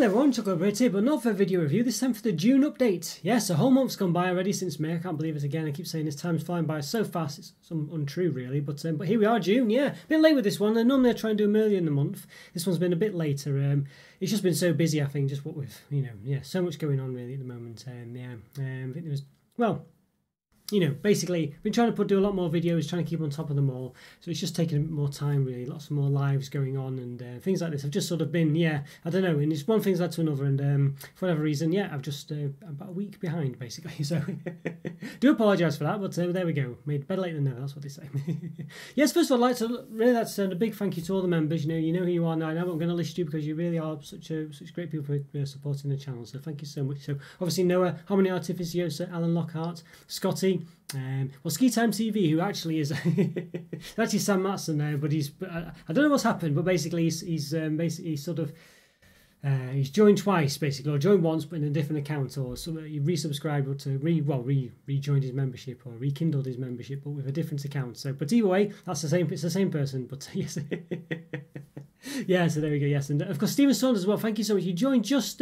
Hello everyone, Chocolo Roberto, but not for a video review, this time for the June update. Yes, a whole month's gone by already since May. I can't believe it again. I keep saying this time's flying by so fast, it's untrue really, but here we are, June, yeah. A bit late with this one, and normally I try and do them earlier in the month. This one's been a bit later. It's just been so busy, I think, just what with, so much going on really at the moment. I think there was, basically, I've been trying to do a lot more videos, trying to keep on top of them all. So it's just taking a bit more time, really. Lots more lives going on and things like this. I've just sort of been, and it's one thing's led to another. And for whatever reason, I've just about a week behind, basically. So do apologise for that, but there we go. Made better late than never, that's what they say. Yes, first of all, I'd like to really send a big thank you to all the members. You know who you are now. I know I'm going to list you because you really are such great people for supporting the channel. So thank you so much. So obviously, Noah, Harmony Artificiosa, Alan Lockhart, Scotty, Ski Time TV, who actually is actually Sam Matson now, but he's I don't know what's happened, but basically he's sort of he's joined twice basically, or joined once but in a different account, or so he resubscribed or to rejoined his membership or rekindled his membership but with a different account. So, but either way, that's the same. It's the same person. But yes. Yeah, so there we go. Yes, and of course Stephen Saunders as well. Thank you so much. You joined just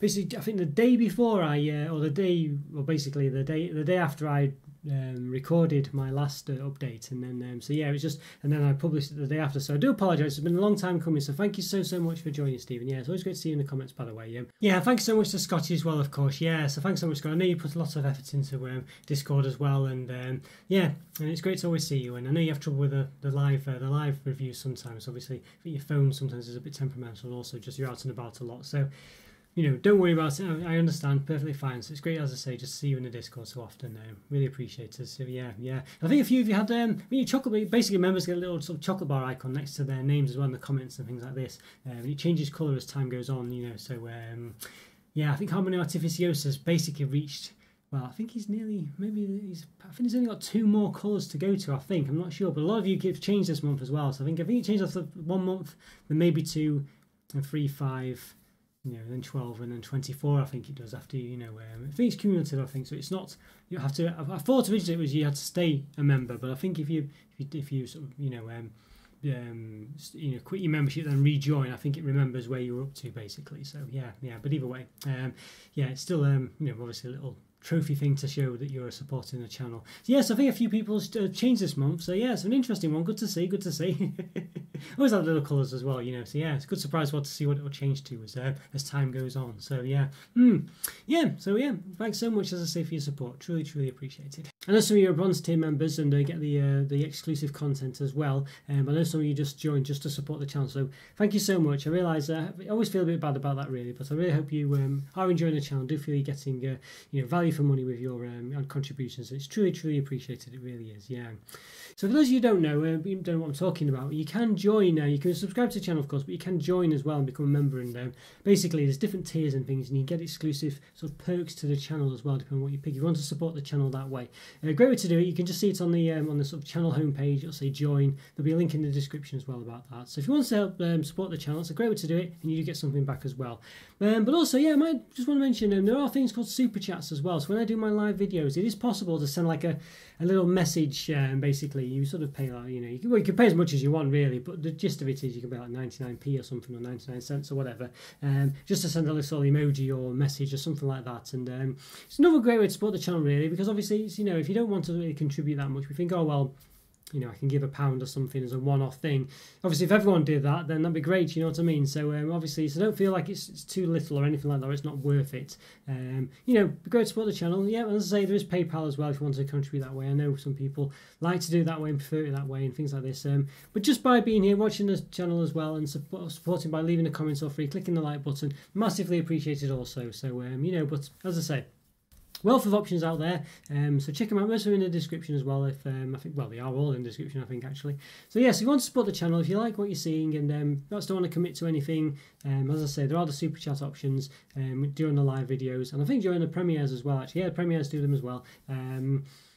basically I think the day before the day after I recorded my last update, and then so yeah, it was just, and then I published it the day after. So I do apologise. It's been a long time coming. So thank you so much for joining, Stephen. Yeah, it's always great to see you in the comments, by the way. Yeah, thanks so much to Scotty as well, of course. Yeah, so thanks so much, Scott. I know you put a lot of effort into Discord as well, and yeah, and it's great to always see you. And I know you have trouble with the live reviews sometimes, obviously. Your phone sometimes is a bit temperamental, and also just you're out and about a lot, so don't worry about it. I understand perfectly fine. So it's great, as I say, just to see you in the Discord so often. Really appreciate it. So yeah. I think a few of you had when you chocolate, basically members get a little sort of chocolate bar icon next to their names as well in the comments and things like this. It changes colour as time goes on, So yeah, I think Harmony Artificiosa has basically reached. Well, I think I think he's only got 2 more colours to go to, I think. I'm not sure, but a lot of you have changed this month as well. So I think it changed after 1 month, then maybe 2, and 3, 5, then 12, and then 24. I think it does after I think it's cumulative. I think so. It's not you have to. I thought originally it was you had to stay a member, but I think if you sort of quit your membership then rejoin, I think it remembers where you were up to basically. So yeah. But either way, yeah, it's still obviously a little trophy thing to show that you're supporting the channel. So yes, I think a few people changed this month, so yeah, it's an interesting one. Good to see Always have little colours as well, so yeah, it's a good surprise to see what it'll change to as time goes on. So yeah, so yeah, thanks so much, as I say, for your support. Truly appreciated. I know some of you are bronze tier members and get the exclusive content as well, but I know some of you just joined just to support the channel, so thank you so much. I realise I always feel a bit bad about that really, but I really hope you are enjoying the channel. Do feel you're getting value for money with your contributions. It's truly appreciated. It really is. Yeah. So for those of you who don't know what I'm talking about, you can join now. You can subscribe to the channel, of course, but you can join as well and become a member. And basically, there's different tiers and things, and you get exclusive sort of perks to the channel as well, depending on what you pick. You want to support the channel that way. A great way to do it. You can just see it on the sort of channel homepage. It'll say join. There'll be a link in the description as well about that. So if you want to help support the channel, it's a great way to do it, and you do get something back as well. But also, yeah, I might just want to mention there are things called super chats as well. So when I do my live videos, it is possible to send like a little message, basically you sort of pay like, you can pay as much as you want really, but the gist of it is you can pay like 99p or something, or 99 cents or whatever, just to send a little emoji or message or something like that. And it's another great way to support the channel really, because obviously it's, if you don't want to really contribute that much, we think, oh well, I can give £1 or something as a one-off thing. Obviously, if everyone did that, then that'd be great, you know what I mean? So, obviously, so don't feel like it's too little or anything like that, or it's not worth it. Go support the channel. Yeah, as I say, there is PayPal as well if you want to contribute that way. I know some people like to do it that way and prefer it that way and things like this. But just by being here, watching the channel as well, and supporting by leaving a comment or free, clicking the like button, massively appreciated also. So, but as I say, wealth of options out there, so check them out. Most are in the description as well. If I think, well, they are all in the description, I think actually. So yes, if you want to support the channel, if you like what you're seeing, and don't want to commit to anything, as I say, there are the super chat options during the live videos, and I think during the premieres as well. Actually, yeah, the premieres do them as well.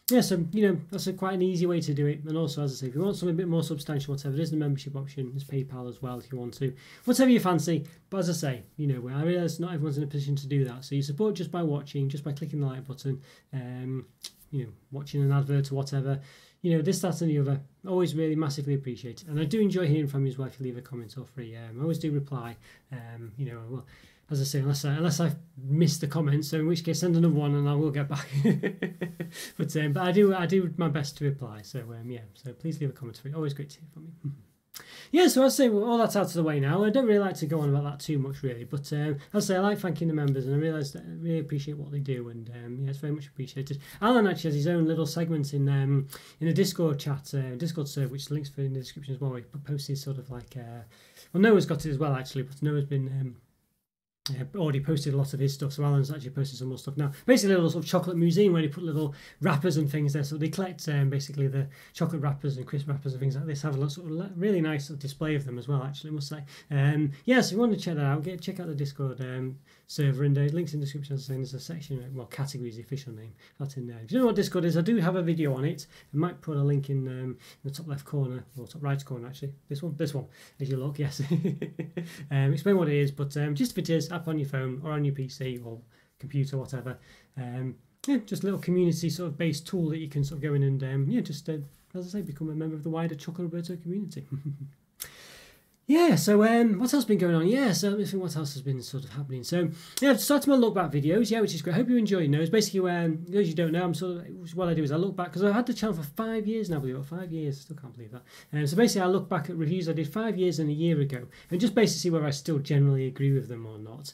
Yeah, so that's quite an easy way to do it. And also, as I say, if you want something a bit more substantial, whatever, there's the membership option, there's PayPal as well if you want to, whatever you fancy. But as I say, I realise not everyone's in a position to do that. So you support just by watching, just by clicking the like button, watching an advert or whatever, this, that, and the other. Always really massively appreciated. And I do enjoy hearing from you as well if you leave a comment or free. I always do reply. as I say, unless I miss the comments, so in which case send another one and I will get back. But I do my best to reply. So yeah, so please leave a comment for me. Always great to hear from you. Yeah, so I'd say all that's out of the way now. I don't really like to go on about that too much, really. But I'd say I like thanking the members, and I realise that I really appreciate what they do, and yeah, it's very much appreciated. Alan actually has his own little segment in the Discord chat, Discord server, which links for in the description as well. He posts his sort of like, well, Noah's got it as well actually, but Noah's been. Already posted a lot of his stuff, so Alan's actually posted some more stuff now. Basically a little sort of chocolate museum where they put little wrappers and things there, so they collect basically the chocolate wrappers and crisp wrappers and things like this. Have a lot sort of really nice sort of display of them as well, actually, I must say. Yeah, so if you want to check that out, check out the Discord server, and links in the description, as I say. There's a section, well, category is the official name, that's in there. If you don't know what Discord is, I do have a video on it. I might put a link in the top left corner, or top right corner actually, this one as you look, yes. Explain what it is, but just if it is app on your phone or on your PC or computer, whatever, yeah, just a little community sort of based tool that you can sort of go in and yeah, just as I say, become a member of the wider Chocolo Roberto community. Yeah, so what else has been going on? Yeah, so what else has been sort of happening? So yeah, I've started my look back videos, yeah, which is great. I hope you're enjoying those. Basically, those you don't know, I'm sort of, what I do is I look back, because I've had the channel for 5 years now, believe it, 5 years, still can't believe that. So basically I look back at reviews I did 5 years and a year ago, and just basically see whether I still generally agree with them or not.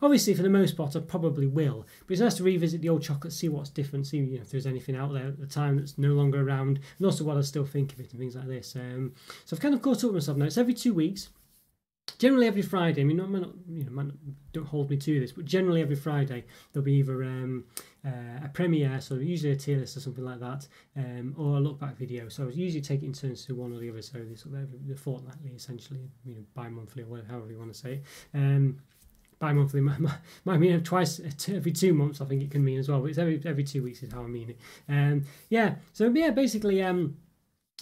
Obviously for the most part I probably will, but it's nice to revisit the old chocolate, see what's different, see, you know, if there's anything out there at the time that's no longer around, and also what I still think of it and things like this. So I've kind of caught up with myself now. It's every 2 weeks, generally every Friday. I mean, don't hold me to this, but generally every Friday there'll be either a premiere, so usually a tier list or something like that, or a look back video. So I usually take it in turns to one or the other. So this sort of the fortnightly, essentially, you know, bi-monthly or whatever, however you want to say it. Bi-monthly might mean twice every 2 months. I think it can mean as well, but it's every 2 weeks is how I mean it. Yeah. So yeah, basically.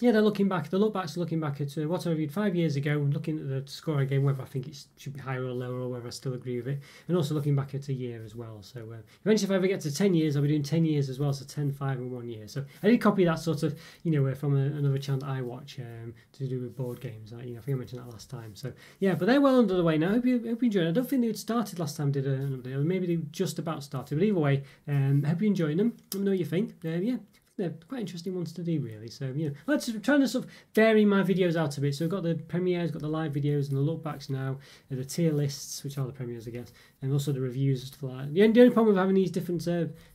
Yeah, they're looking back. The look back's looking back at what I reviewed 5 years ago, looking at the score again, whether I think it should be higher or lower, or whether I still agree with it, and also looking back at a year as well. So eventually, if I ever get to 10 years, I'll be doing 10 years as well, so 10, 5, and 1 year. So I did copy that sort of, you know, from another channel that I watch to do with board games. You know, I think I mentioned that last time. So yeah, but they're well under the way now. I hope you enjoy it. I don't think they had started last time, did an update, or maybe they just about started. But either way, I hope you're enjoying them. Let me know what you think. Yeah. They're quite interesting ones to do, really. So, you know, I'm trying to sort of vary my videos out a bit. So I've got the premieres, got the live videos and the lookbacks now, and the tier lists, which are the premieres, I guess, and also the reviews. The only problem with having these different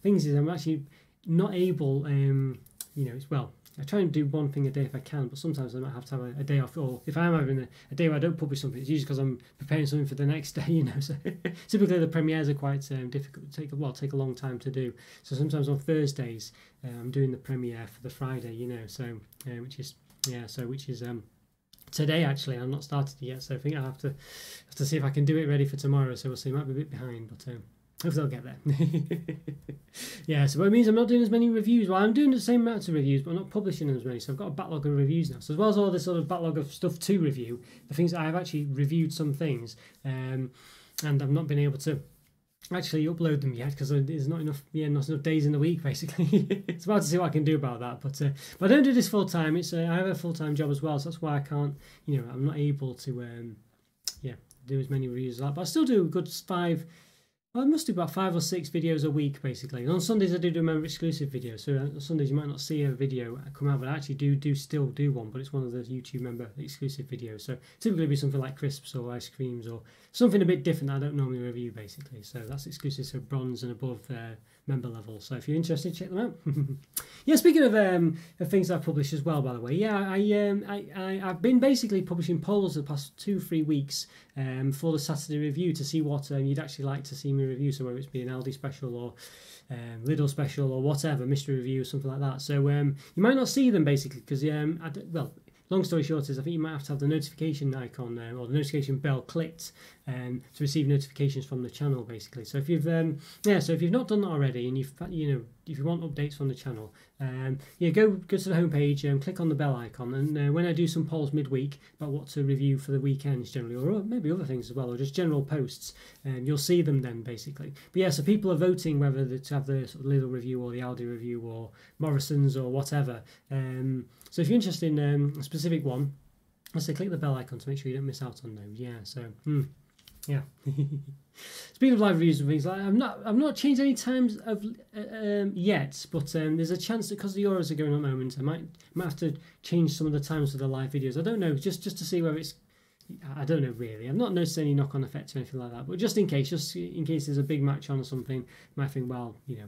things is I'm actually not able, you know, it's, well, I try and do one thing a day if I can, but sometimes I might have to have a day off, or if I am having a day where I don't publish something, it's usually because I'm preparing something for the next day, you know, so typically the premieres are quite difficult, take a long time to do, so sometimes on Thursdays I'm doing the premiere for the Friday, you know, so, which is today actually. I've not started it yet, so I think I'll have to see if I can do it ready for tomorrow, so we'll see, might be a bit behind, but hopefully I'll get there. Yeah, so what it means I'm not doing as many reviews. Well, I'm doing the same amount of reviews, but I'm not publishing them as many, so I've got a backlog of reviews now. So as well as all this sort of backlog of stuff to review, the things that I've actually reviewed, some things, and I've not been able to actually upload them yet because there's not enough days in the week, basically. It's about to see what I can do about that, but I don't do this full time. It's I have a full time job as well, so that's why I can't, you know, I'm not able to yeah, do as many reviews as that. But I still do a good five. I must do about 5 or 6 videos a week, basically. And on Sundays, I do member exclusive videos. So on Sundays, you might not see a video come out, but I actually do still do one, but it's one of those YouTube member exclusive videos. So typically it'd be something like crisps or ice creams or something a bit different that I don't normally review, basically. So that's exclusive, so bronze and above member level. So if you're interested, check them out. Yeah, speaking of things I've published as well, by the way. Yeah, I've been basically publishing polls the past 2-3 weeks for the Saturday review to see what you'd actually like to see me review, so whether it's be an Aldi special or Lidl special or whatever, mystery review or something like that. So you might not see them basically because well, long story short is I think you might have to have the notification icon there, or the notification bell clicked to receive notifications from the channel, basically. So if you've yeah, so if you've not done that already, and you know, if you want updates from the channel, yeah, go to the homepage and click on the bell icon. And when I do some polls midweek about what to review for the weekends generally, or maybe other things as well, or just general posts, you'll see them then basically. But yeah, so people are voting whether to have the sort of Lidl review or the Aldi review or Morrison's or whatever. So if you're interested in a specific one, I'll say click the bell icon to make sure you don't miss out on those. Yeah, so Yeah. Speaking of live reviews and things like that, I'm not changed any times of yet, but there's a chance that because the Euros are going on at the moment, I might have to change some of the times for the live videos. I don't know, just to see where it's. I don't know really. I've not noticed any knock-on effect or anything like that, but just in case there's a big match on or something, I might think, well, you know,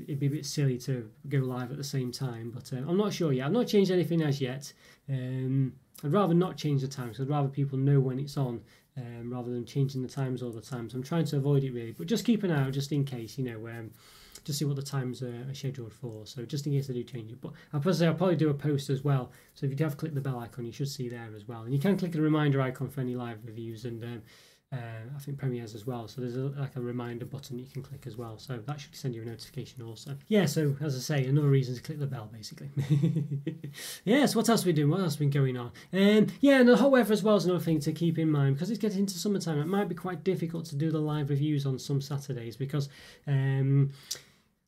it'd be a bit silly to go live at the same time. But I'm not sure yet. I've not changed anything as yet. I'd rather not change the times. I'd rather people know when it's on, rather than changing the times all the time. So I'm trying to avoid it really, but just keep an eye out just in case, you know, just see what the times are scheduled for. So just in case they do change it. But I'll probably do a post as well. So if you have clicked the bell icon, you should see there as well. And you can click the reminder icon for any live reviews and I think premieres as well. So there's like a reminder button you can click as well. So that should send you a notification also. Yeah, so as I say, another reason to click the bell basically. Yes, what else are we doing? What else has been going on? Yeah, and the hot weather as well is another thing to keep in mind, because it's getting into summertime. It might be quite difficult to do the live reviews on some Saturdays because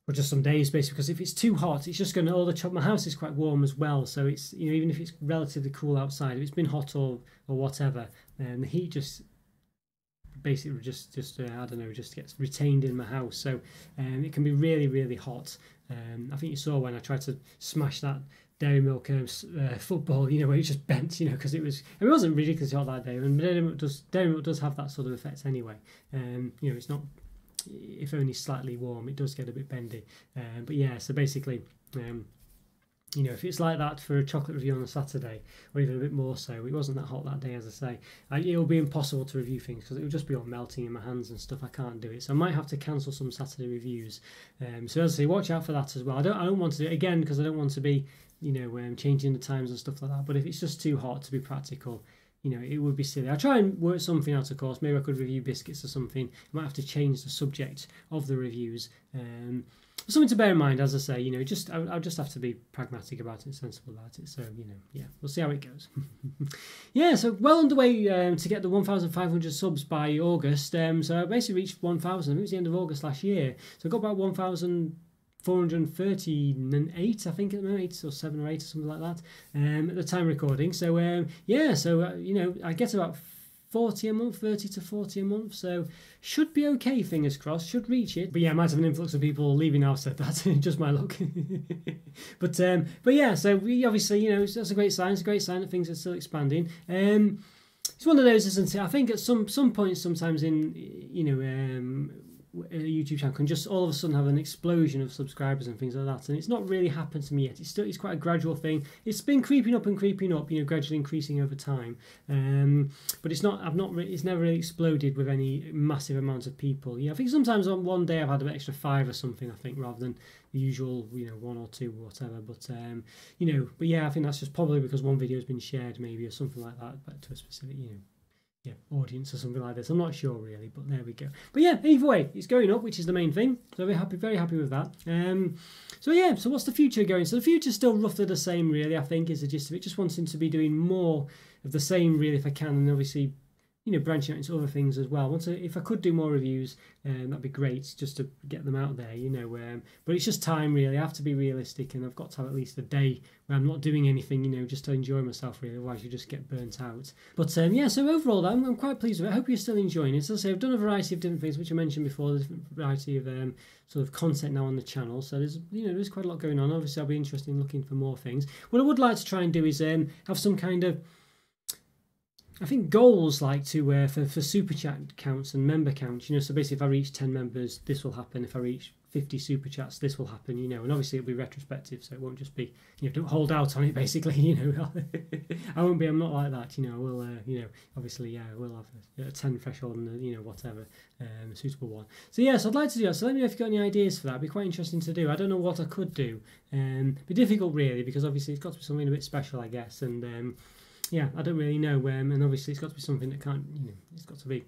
or just some days basically, because if it's too hot, it's just going to my house is quite warm as well, so it's, you know, even if it's relatively cool outside, if it's been hot or whatever, and the heat just basically just I don't know, just gets retained in my house. So it can be really, really hot. I think you saw when I tried to smash that Dairy Milk football, you know, where it just bent, you know, because it wasn't ridiculously hot that day, and Dairy Milk does have that sort of effect anyway. You know, it's not, if only slightly warm, it does get a bit bendy. But yeah, so basically you know, if it's like that for a chocolate review on a Saturday, or even a bit more so, it wasn't that hot that day, as I say, it'll be impossible to review things because it'll just be all melting in my hands and stuff. I can't do it, so I might have to cancel some Saturday reviews. So as I say, watch out for that as well. I don't want to do it again because I don't want to be, you know, changing the times and stuff like that. But if it's just too hot to be practical, you know, it would be silly. I'll try and work something out, of course. Maybe I could review biscuits or something. I might have to change the subject of the reviews. Something to bear in mind, as I say, you know, I'll just have to be pragmatic about it, sensible about it. So, you know, yeah, we'll see how it goes. Yeah, so well underway to get the 1,500 subs by August. So I basically reached 1,000. I think it was the end of August last year. So I got about 1,438, I think, at the moment, 8 or 7 or 8 or something like that, at the time recording. So yeah, so you know, I get about 40 a month, 30 to 40 a month, so should be okay, fingers crossed, should reach it. But yeah, I might have an influx of people leaving now, I've said that, just my luck. But yeah, so we obviously, you know, that's a great sign, it's a great sign that things are still expanding. It's one of those, isn't it? I think at some point sometimes in, you know, a YouTube channel can just all of a sudden have an explosion of subscribers and things like that, and it's not really happened to me yet. It's quite a gradual thing. It's been creeping up, you know, gradually increasing over time. But it's not. It's never really exploded with any massive amount of people. Yeah, I think sometimes on one day I've had an extra 5 or something, I think, rather than the usual, you know, 1 or 2 or whatever. But you know, but yeah, I think that's just probably because one video has been shared maybe or something like that, but to a specific, you know, yeah, audience or something like this. I'm not sure really, but there we go. But yeah, either way, it's going up, which is the main thing. So we're happy, very happy with that. So yeah, so what's the future going? So the future's still roughly the same really, I think, is the gist of it. Just wanting to be doing more of the same really if I can, and obviously, you know, branching out into other things as well. If I could do more reviews, that'd be great, just to get them out there, you know. But it's just time really. I have to be realistic, and I've got to have at least a day where I'm not doing anything, you know, just to enjoy myself really, otherwise you just get burnt out. But yeah, so overall I'm quite pleased with it. I hope you're still enjoying it. As I say, I've done a variety of different things, which I mentioned before, the variety of sort of content now on the channel. So there's, you know, there's quite a lot going on. Obviously I'll be interested in looking for more things. What I would like to try and do is have some kind of, I think, goals like to for super chat counts and member counts, you know. So basically, if I reach 10 members, this will happen. If I reach 50 super chats, this will happen, you know. And obviously it'll be retrospective, so it won't just be, you know, don't hold out on it basically, you know. I'm not like that, you know. I will, you know, obviously, yeah, we'll have a 10 threshold and, you know, whatever, a suitable one. So yes, yeah, so I'd like to do that. So let me know if you've got any ideas for that. It'd be quite interesting to do. I don't know what I could do. It'd be difficult really, because obviously it's got to be something a bit special, I guess. And yeah, I don't really know. And obviously it's got to be something that can't, you know, it's got to be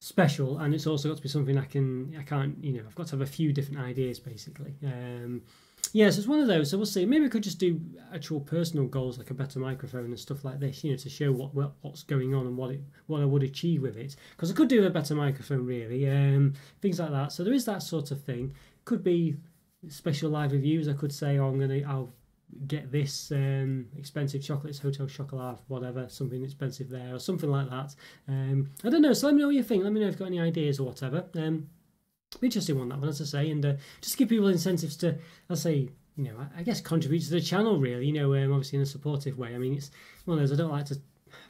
special, and it's also got to be something I can't, you know, I've got to have a few different ideas basically. Yeah, so it's one of those. So we'll see. Maybe I could just do actual personal goals, like a better microphone and stuff like this, you know, to show what's going on and what I would achieve with it. Because I could do a better microphone really, things like that. So there is that sort of thing. Could be special live reviews. I could say, oh, I'll get this expensive chocolates, Hotel Chocolat, whatever, something expensive there or something like that. I don't know, so let me know what you think. Let me know if you've got any ideas or whatever. Interesting one, that one, as I say, and just give people incentives to, as I say, you know, I guess contribute to the channel, really, you know, obviously in a supportive way. I mean, it's one of those, I don't like to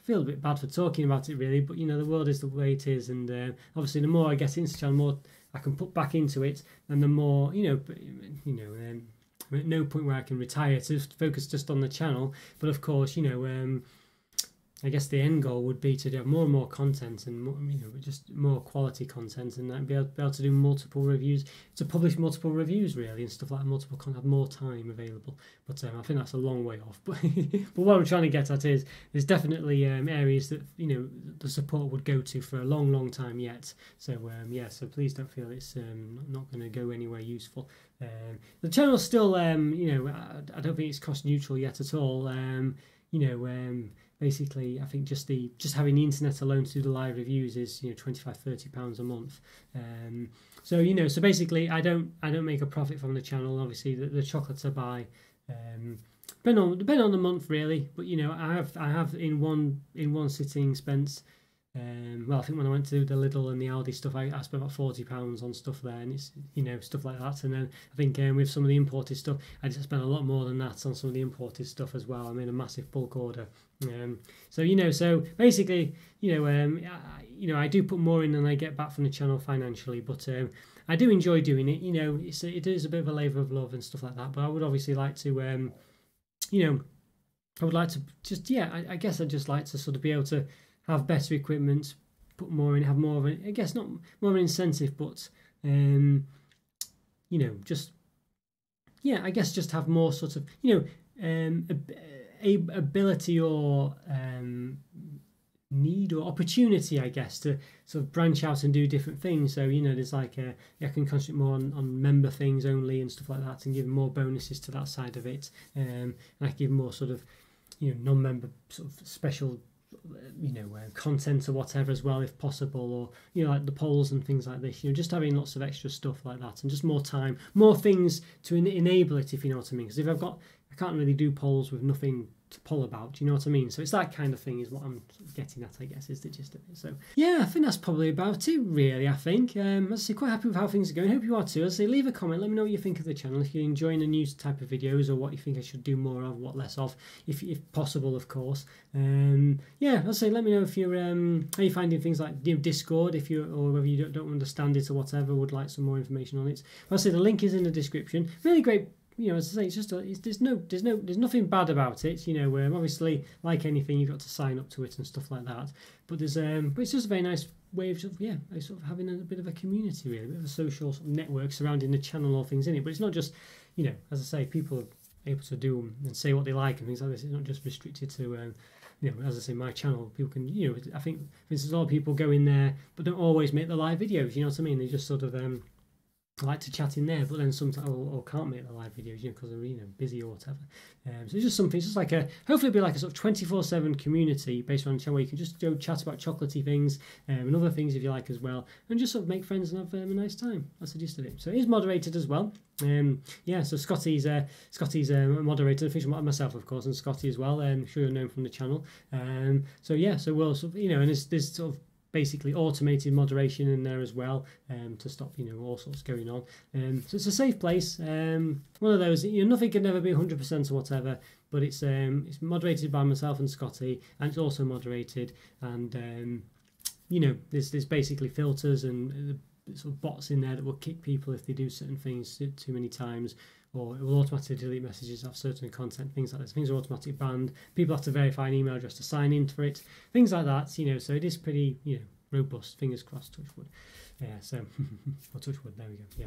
feel a bit bad for talking about it, really, but, you know, the world is the way it is, and obviously the more I get into the channel, the more I can put back into it, and the more, I'm at no point where I can retire to focus just on the channel, but of course, you know, I guess the end goal would be to have more and more content, and more, you know, just more quality content, and be able to do multiple reviews, to publish multiple reviews, really, and stuff like that, have more time available. But I think that's a long way off. But but what I'm trying to get at is there's definitely areas that, you know, the support would go to for a long, long time yet. So yeah, so please don't feel it's not going to go anywhere useful. The channel's still, you know, I don't think it's cost neutral yet at all. You know. Basically, I think just having the internet alone to do the live reviews is, you know, £25–30 a month. So, you know, so basically, I don't make a profit from the channel. Obviously, the chocolates I buy depend on the month, really. But, you know, I have in one sitting spent. Well, I think when I went to the Lidl and the Aldi stuff, I spent about £40 on stuff there, and it's, you know, stuff like that. And then I think with some of the imported stuff, I just spent a lot more than that on some of the imported stuff as well. I made a massive bulk order. So, you know, so basically, you know, I do put more in than I get back from the channel financially, but I do enjoy doing it. You know, it is a bit of a labour of love and stuff like that. But I would obviously like to, you know, I would like to just, yeah, I guess I'd just like to sort of be able to have better equipment, put more in, have more of an, I guess not more of an incentive, but, you know, just, yeah, I guess just have more sort of, you know, ability or need or opportunity, I guess, to sort of branch out and do different things. So, you know, there's like, I can concentrate more on member things only and stuff like that, and give more bonuses to that side of it. And I give more sort of, you know, non-member sort of special, you know, content or whatever as well, if possible, or, you know, like the polls and things like this, you know, just having lots of extra stuff like that, and just more time, more things to enable it, if you know what I mean, because if I can't really do polls with nothing to poll about, you know what I mean, so it's that kind of thing is what I'm getting at, I guess, is the gist of it. So yeah, I think that's probably about it, really. I think as I say, quite happy with how things are going. Hope you are too. As I say, leave a comment, let me know what you think of the channel, if you're enjoying the new type of videos, or what you think I should do more of, what less of, if possible, of course. Yeah, as I say, let me know if you're how you're finding things like, you know, Discord, if you, or whether you don't understand it or whatever, would like some more information on it. As I say, the link is in the description. Really great. You know, as I say, it's just there's nothing bad about it. You know, obviously, like anything, you've got to sign up to it and stuff like that. But there's but it's just a very nice way of sort of, yeah, sort of having a bit of a community, really, a bit of a social sort of network surrounding the channel, all things in it. But it's not just, you know, as I say, people are able to do and say what they like and things like this. It's not just restricted to, you know, as I say, my channel. People can, you know, I think there's a lot of people go in there but don't always make the live videos. You know what I mean? They just sort of I like to chat in there, but then sometimes or can't make the live videos, you know, because they're, you know, busy or whatever. So it's just something. It's just like a, hopefully it'll be like a sort of 24/7 community based on the channel, where you can just go chat about chocolatey things and other things if you like as well, and just sort of make friends and have a nice time. That's the gist of it. So it is moderated as well. Yeah, so Scotty's moderator, official myself, of course, and Scotty as well. I'm sure you're known from the channel. So yeah, so we'll sort of, you know, and there's sort of basically automated moderation in there as well, to stop, you know, all sorts going on. So it's a safe place. One of those, you know, nothing can ever be 100% or whatever, but it's moderated by myself and Scotty, and it's also moderated. And you know, there's basically filters and sort of bots in there that will kick people if they do certain things too many times, or it will automatically delete messages off certain content, things like this. Things are automatically banned. People have to verify an email address to sign in for it, things like that, you know, so it is pretty, you know, robust, fingers crossed, touch wood. Yeah, so, or touch wood, there we go, yeah.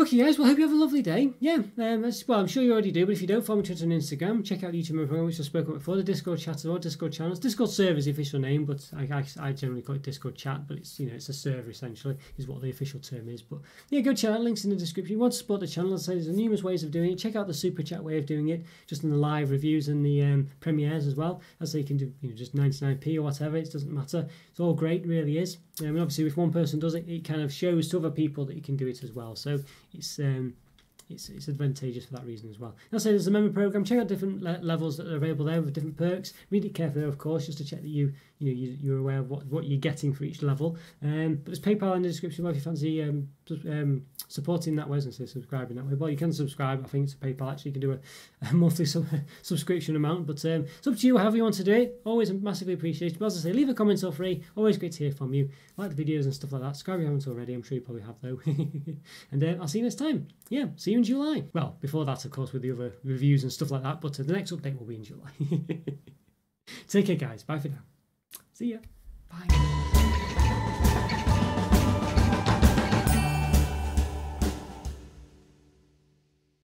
Okay guys, well, hope you have a lovely day. Yeah, well, I'm sure you already do, but if you don't, follow me on Twitter and Instagram, check out the YouTube program, which I've spoken about before, the Discord chats or Discord channels. Discord server is the official name, but I generally call it Discord chat, but it's, you know, it's a server essentially, is what the official term is. But yeah, go check out, links in the description. If you want to support the channel, I'd say there's numerous ways of doing it. Check out the super chat way of doing it, just in the live reviews and the premieres as well. As they can do, you know, just 99p or whatever, it doesn't matter. It's all great, it really is. And obviously, if one person does it, it kind of shows to other people that you can do it as well. So it's it's advantageous for that reason as well. Now, say there's a member program. Check out different levels that are available there with different perks. Read it carefully, of course, just to check that you're aware of what you're getting for each level. But there's PayPal in the description if you fancy supporting that way, and say subscribing that way. Well, you can subscribe. I think it's a PayPal. Actually, you can do a monthly subscription amount. But it's up to you however you want to do it. Always massively appreciated. But as I say, leave a comment for free. Always great to hear from you. Like the videos and stuff like that. Subscribe if you haven't already. I'm sure you probably have though. And I'll see you next time. Yeah, see you in July. Well, before that, of course, with the other reviews and stuff like that. But the next update will be in July. Take care, guys. Bye for now. See ya.